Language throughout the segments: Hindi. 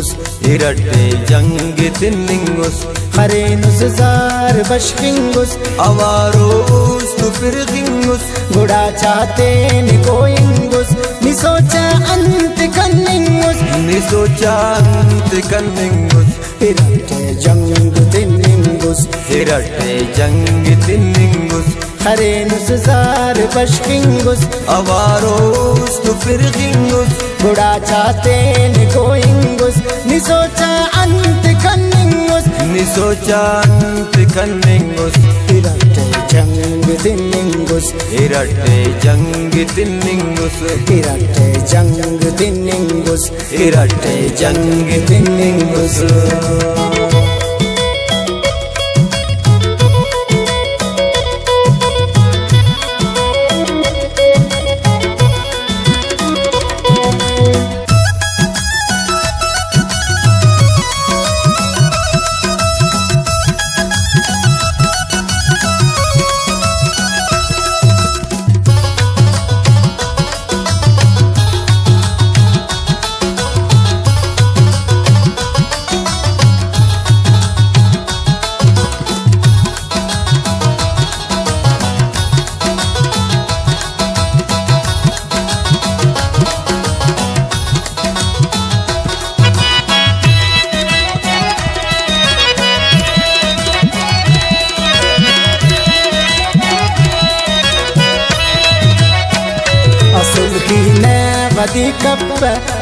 निंगुस हिरटे जंग तिन निंगुस हरे नुसार बशकिंगुस अवारोस तु फिर किंगुस गुड़ा चाहते निकोइंगुस निसोचा अंत कनिंगुस निसोचा अंत कनिंगुस हिरटे जंग तिन निंगुस हिरटे जंग तिन निंगुस हरे नुसार बशकिंगुस अवारोस तु फिर किंगुस गुड़ा चाहते निकोइंगुस निसोचा अंत कनिंगुस निसोचा अंत कनिंगुस हिरटे जंग तिन निंगुस हिरटे जंग तिन निंगुस हिरटे जंग तिन निंगुस हिरटे जंग तिन निंगुस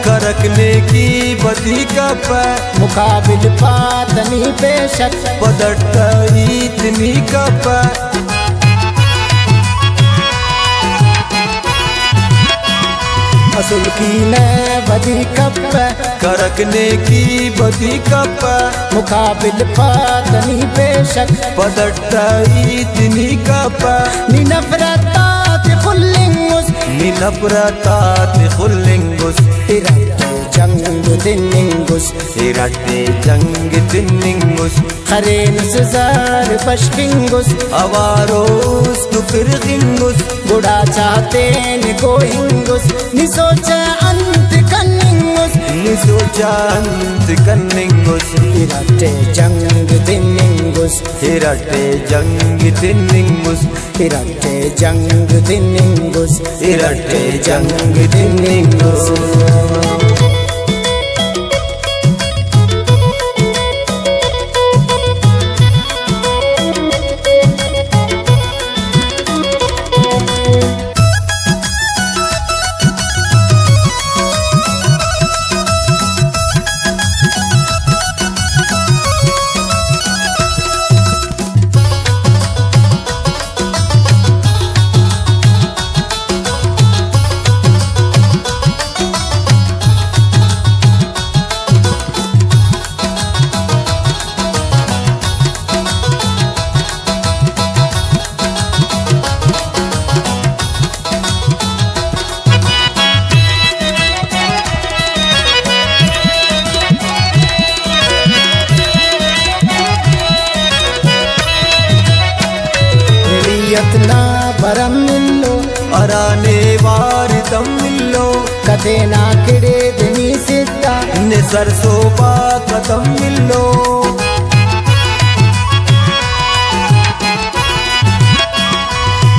करकने की बदी कप मुकाबिल पातनी बेशक बदलता इतनी कप असल की न बदी कप करकने की बदी कप मुकाबिल पातनी बेशक बदलता इतनी कप नी नफरता नी नफरतात खुलिंगुस हिरटे जंग तिन निंगुस हिरटे जंग तिन निंगुस हरे नुसार बशकिंगुस अवारोस तु फिर किंगुस गुड़ा चाहते निकोइंगुस निसोचा अंत कनिंगुस निसोचा अंत कनिंगुस हिरटे जंग तिन निंगुस हिरटे जंग तिन निंगुस हिरटे जंग तिन निंगुस हिरटे जंग तिन निंगुस देना किड़े दिनी सीता ने सरसोबा कदम मिलो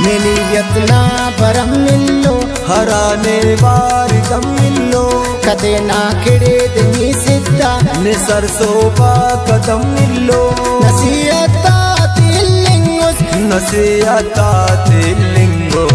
मिली यतना परम मिलो हराने वार दम मिलो कदे ना किड़े दिनी सीता ने सरसोबा कदम मिलो नसीहता तिल लिंगुस नसीहता तिल लिंगुस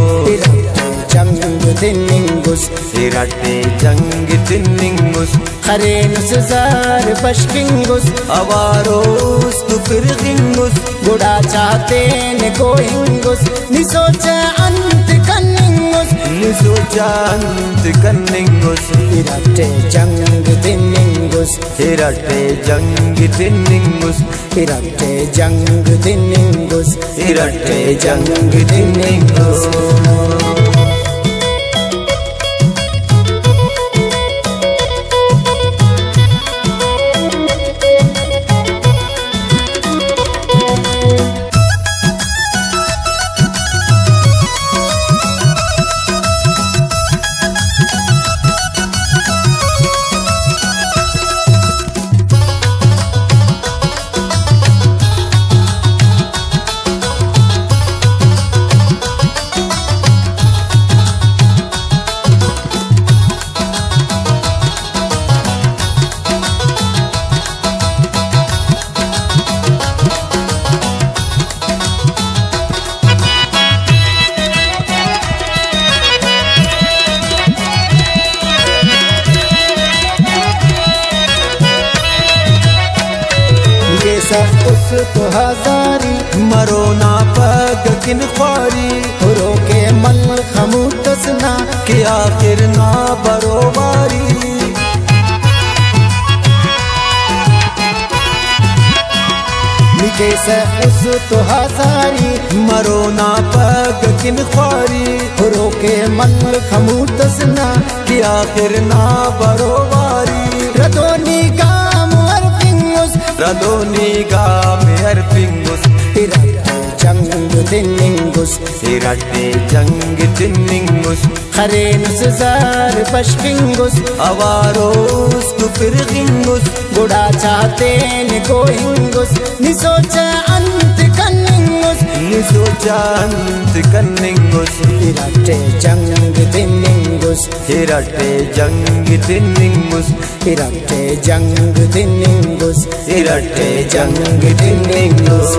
तिन निंगुस हिरटे जंग तिन निंगुस हरे नुसार बशकिंगुस अवारोस तु फिर किंगुस गुड़ा चाहते निकोइंगुस निसोचा अंत कनिंगुस निसोचा अंत कनिंगुस हिरटे जंग तिन निंगुस हिरटे जंग तिन निंगुस हिरटे जंग तिन निंगुस हिरटे जंग तिन निंगुस सा उसको हजारी मरो ना पग किन ख्वारी रोके मल खमू तसना के आखिर ना बरोबारी। निके सा उसको हजारी मरो ना पग किन ख्वारी रोके मल खमू तसना के आखिर ना बरोबारी। रदोनी का रदोनी का मेहर पिंगुस इरादे जंग दिनिंगुस इरादे जंग दिनिंगुस खरेन सुजार पश्किंगुस अवारोस तू फिर गिंगुस गुड़ा चाहते न कोइंगुस निसोचा अंत कनिंगुस निसोचा अंत कनिंगुस इरादे जंग दिनिंगुस इरादे जंग दिनिंगुस इरादे जंग दिनिंग इराटे जंग दिनिंगुस।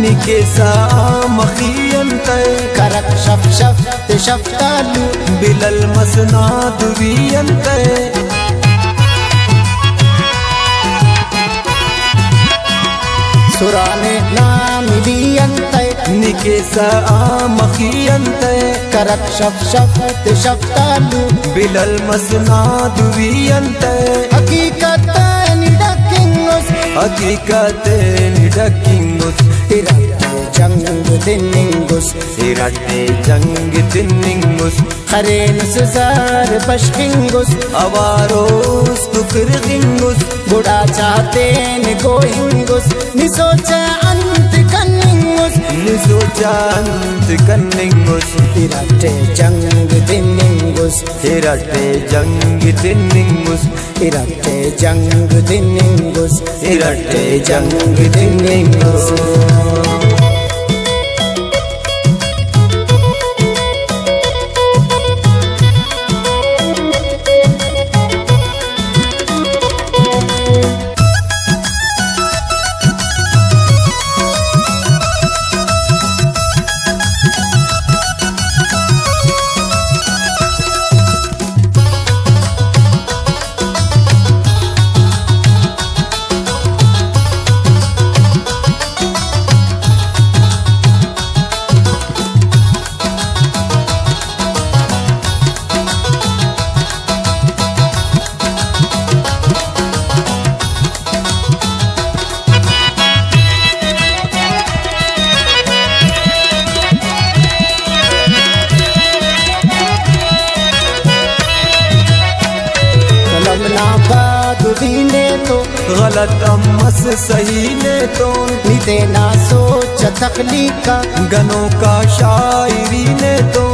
निके सा मखियन तय करक शफ शफ शफ तालू बिलल मसना दुवियन तय। सुराने नाम दियन तय निके सा मखियन तय करक शफ शफ शफ तालू बिलल मसना दुवियन तय। हकीकत हकीकत निडकिंगुस इराटे जंग दिनिंगुस इराटे जंग दिनिंगुस खरेन सुजार पश्किंगुस अवारोस तू फिर गिंगुस बुढ़ा चाहते न कोइंगुस निसोचा अंत कनिंगुस निसोचा अंत कनिंगुस इराटे जंग दिनिंगुस इराटे जंग दिनिंगुस इराटे जंग दिनिंगुस इराटे जंग दिनिंगुस। गलत अम्मस सही ने तो निते ना सोच तकलीफ का गनों का शायरी ने तो।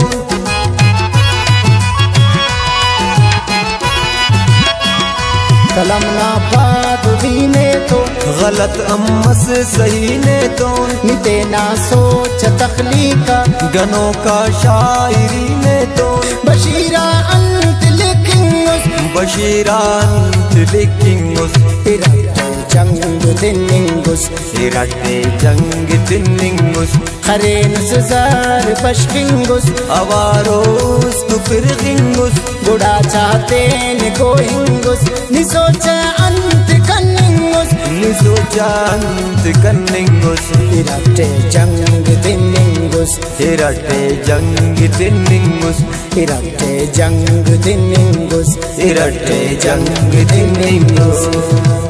कलम ना बात भी ने तो गलत अम्मस सही ने तो निते ना सोच तकलीफ का गनों का शायरी ने तो। बशीरा अंत लिखेंगुस बशीरा अंत लिखेंगुस इराटे जंग दिनिंगुस इराटे जंग दिनिंगुस खरेन सुजार पश्किंगुस अवारोस तू फिर गिंगुस बुढ़ा चाहते न कोइंगुस निसोचा अंत कनिंगुस निसोचा अंत कनिंगुस इराटे जंग दिनिंगुस इराटे जंग दिनिंगुस इराटे जंग दिनिंगुस इराटे जंग दिनिंगुस।